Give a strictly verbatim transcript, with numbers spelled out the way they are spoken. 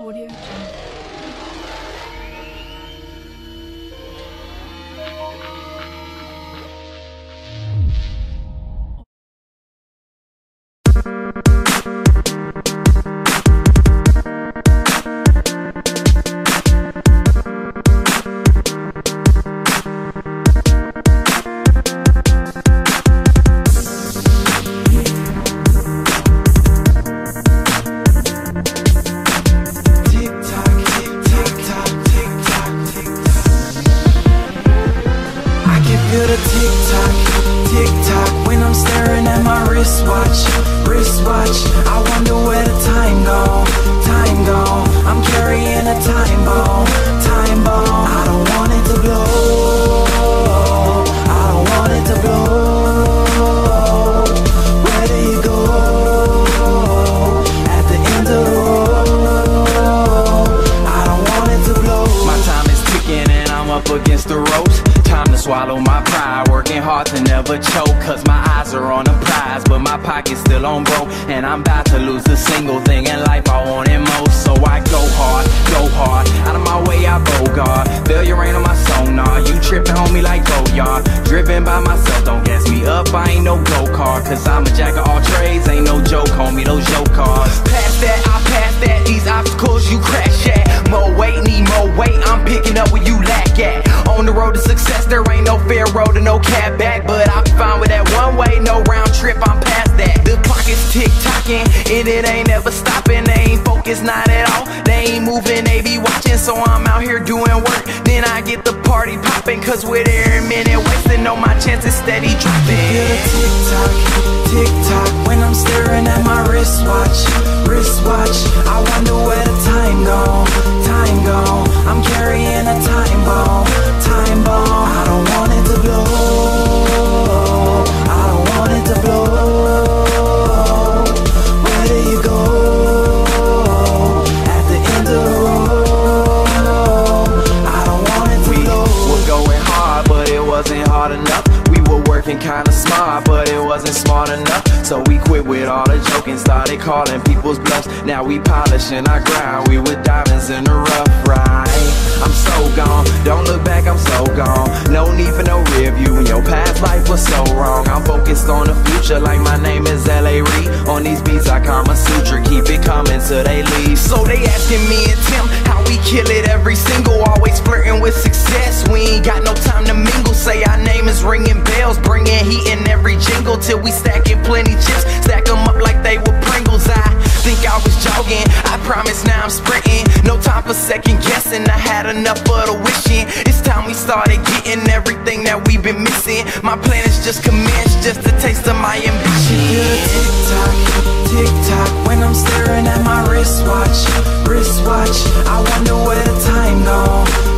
Audio Jungle. Wristwatch, wristwatch, I wonder where the time go, time go. I'm carrying a time bomb, time bomb. I don't want it to blow, I don't want it to blow. Where do you go at the end of the road? I don't want it to blow. My time is ticking and I'm up against the ropes. Time to swallow my pride, working hard to never choke, cause my eyes are on a prize, but my pocket's still on broke, and I'm about to lose the single thing in life I want it most. So I go hard, go hard, out of my way I bogart, failure ain't on my sonar, you tripping on me like Goyard, driven by myself, don't gas me up, I ain't no go-kart, cause I'm a jack of all trades, ain't no joke, homie, those joke cards. Pass that, I pass that, these obstacles you crash at, more weight, need more weight, I'm picking up where you lack at, on the road to success. There ain't no fair road and no cab back, but I'm fine with that one way, no round trip, I'm past that. The pocket's tick-tocking, and it ain't ever stopping. They ain't focused, not at all, they ain't moving, they be watching. So I'm out here doing work, then I get the party popping, cause with every minute wasting on my chances steady dropping. I feel a tick-tock, tick-tock, when I'm staring at my wristwatch, wristwatch. I wonder where the time go, time go. I'm carrying a time bomb, time bomb. I don't want it to blow, I don't want it to blow. Where do you go at the end of the road? I don't want it to blow. We were going hard, but it wasn't hard enough. We were working kinda smart, but it wasn't smart enough. So we quit with all the joking, started calling people's bluffs. Now we polishing our grind, we were diamonds in the rough, right? I'm so gone, don't look back, I'm so gone. No need for no rear view, and your past life was so wrong. I'm focused on the future like my name is L A Reid. On these beats I Kama Sutra, keep it coming till they leave. So they asking me and Tim how we kill it every single, always flirting with success, we ain't got no time to mingle. Say our name is ringing bells, bringing heat in every jingle, till we stacking plenty chips, stack them up like they were Pringles. I think I was jogging, I promise now I'm sprinting. No time for second guessing, I had enough of the wishing. It's time we started getting everything that we've been missing. My plan is just commenced, just a taste of my ambition. Tick tock, tick tock, when I'm staring at my wristwatch, wristwatch. I wonder where the time go.